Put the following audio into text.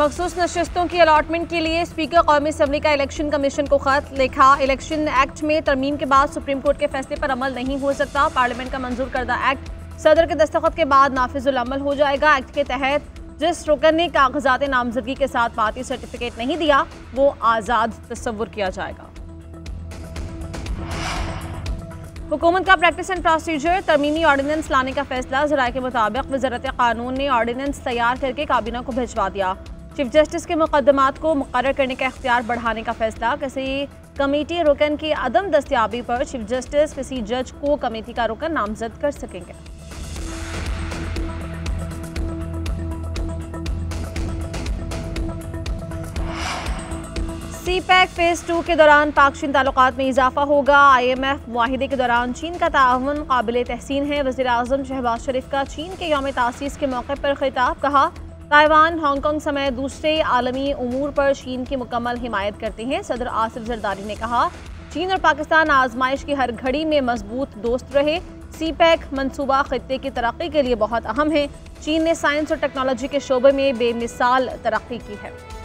मखसूस नशस्तों की अलॉटमेंट के लिए स्पीकर कौमी असम्बली का इलेक्शन कमीशन को खत लिखा। इलेक्शन एक्ट में तरमीम के बाद सुप्रीम कोर्ट के फैसले पर अमल नहीं हो सकता। पार्लियामेंट का मंजूर करदा एक्ट सदर के दस्तखत के बाद नाफिजुल अमल हो जाएगा। एक्ट के तहत जिस रुकन ने कागजात नामजदगी के साथ पार्टी सर्टिफिकेट नहीं दिया वो आज़ाद तस्वुर किया जाएगा। हुकूमत का प्रैक्टिस एंड प्रोसीजर तरमीमी ऑर्डिनेंस लाने का फैसला। ज़राए के मुताबिक वज़ारत कानून ने ऑर्डिनेंस तैयार करके काबीना को भिजवा दिया। चीफ जस्टिस के मुकदमात को मुकर्रर करने का इख्तियार बढ़ाने का फैसला। किसी कमेटी रुकन की अदम दस्तियाबी पर चीफ जस्टिस किसी जज को कमेटी का रुकन नामजद कर सकेंगे। सीपैक फेज़ 2 के दौरान पाक चीन ताल्लुकात में इजाफा होगा। IMF मुआहिदे के दौरान चीन का ताउन काबिल तहसीन है। वज़ीर आज़म शहबाज शरीफ का चीन के यौम तासीस के मौके पर खिताब। कहा, ताइवान हांगकॉन्ग समेत दूसरे आलमी उमूर पर चीन की मुकम्मल हिमायत करते हैं। सदर आसिफ जरदारी ने कहा, चीन और पाकिस्तान आजमाइश की हर घड़ी में मजबूत दोस्त रहे। सीपैक मनसूबा खत्े की तरक्की के लिए बहुत अहम है। चीन ने साइंस और टेक्नोलॉजी के शोबे में बेमिसाल तरक्की की है।